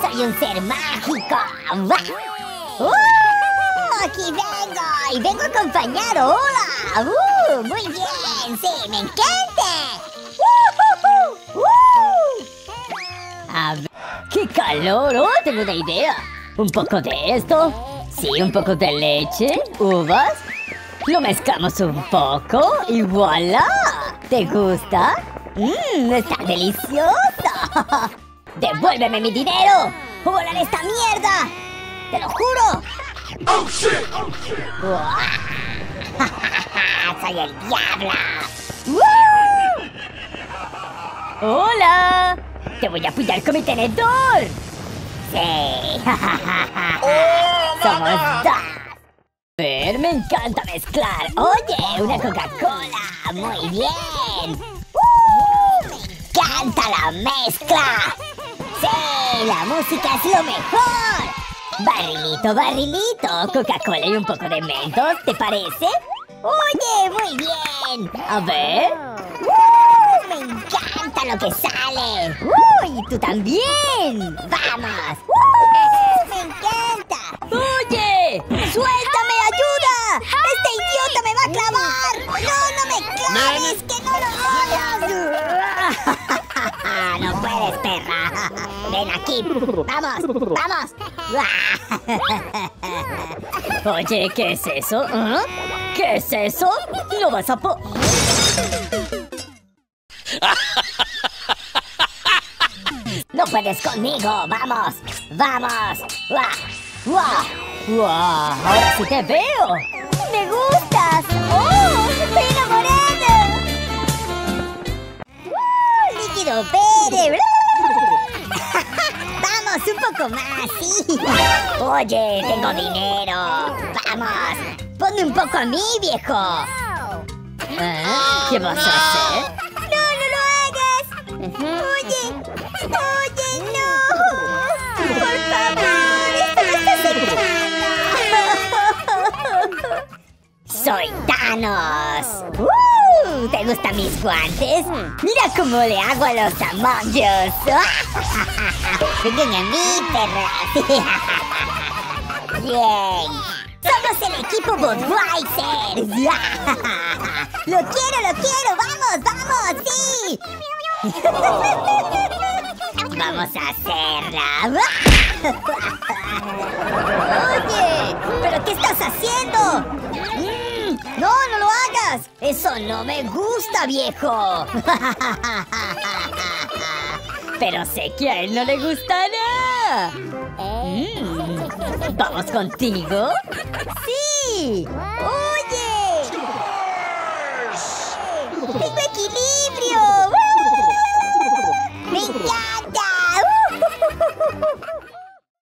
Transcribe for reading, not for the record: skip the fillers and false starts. soy un ser mágico. ¡Aquí vengo! ¡Y vengo acompañado! ¡Hola! ¡Muy bien! ¡Sí, me encanta! A ver, ¡qué calor! ¡Oh, tengo una idea! Un poco de esto, sí, un poco de leche, uvas. Lo mezclamos un poco y voilà. ¿Te gusta? ¡Mmm! ¡Está delicioso! ¡Devuélveme mi dinero! ¡Volaré esta mierda! ¡Te lo juro! ¡Oh, shit! ¡Oh, shit! ¡Soy el diablo! ¡Hola! ¡Te voy a apoyar con mi tenedor! ¡Sí! ¡Somos dos! A ver, me encanta mezclar. ¡Oye, una Coca-Cola! ¡Muy bien! ¡Me encanta la mezcla! ¡Sí! ¡La música es lo mejor! Barrilito, barrilito, Coca-Cola y un poco de Mentos, ¿te parece? ¡Oye, muy bien! A ver... ¡me encanta lo que sale! ¡Uy, tú también! ¡Vamos! ¡Me encanta! ¡Oye! ¡Suéltame, ayuda! ¡Este idiota me va a clavar! ¡No, no me claves, que no lo hagas! ¡No puedes, perra! ¡Ven aquí! ¡Vamos! ¡Vamos! Oye, ¿qué es eso? ¿Ah? ¿Qué es eso? ¡No vas a po... ¡No puedes conmigo! ¡Vamos! ¡Vamos! ¡Wow! ¡Ahora sí te veo! ¡Me gustas! ¡Oh! ¡Estoy enamorada! ¡Líquido Pere! ¡Vamos, un poco más! Sí. ¡Oye, tengo dinero! ¡Vamos! ¡Ponme un poco a mí, viejo! ¿Ah? ¿Qué vas a hacer? ¡No, no lo hagas! ¡Oye! ¡No! ¡Por favor! ¡Esto me está secando! ¡Soy Thanos! ¿Te gustan mis guantes? ¡Mira cómo le hago a los Among Us! ¡Vengan a mí, perra! ¡Bien! ¡Somos el equipo Budweiser! ¡Lo quiero! ¡Vamos, vamos! ¡Sí! ¡Vamos a hacerla! ¡Oye! ¿Pero qué estás haciendo? ¡No, no lo hagas! ¡Eso no me gusta, viejo! Pero sé que a él no le gustará. ¿Vamos contigo? ¡Sí! ¡Oye!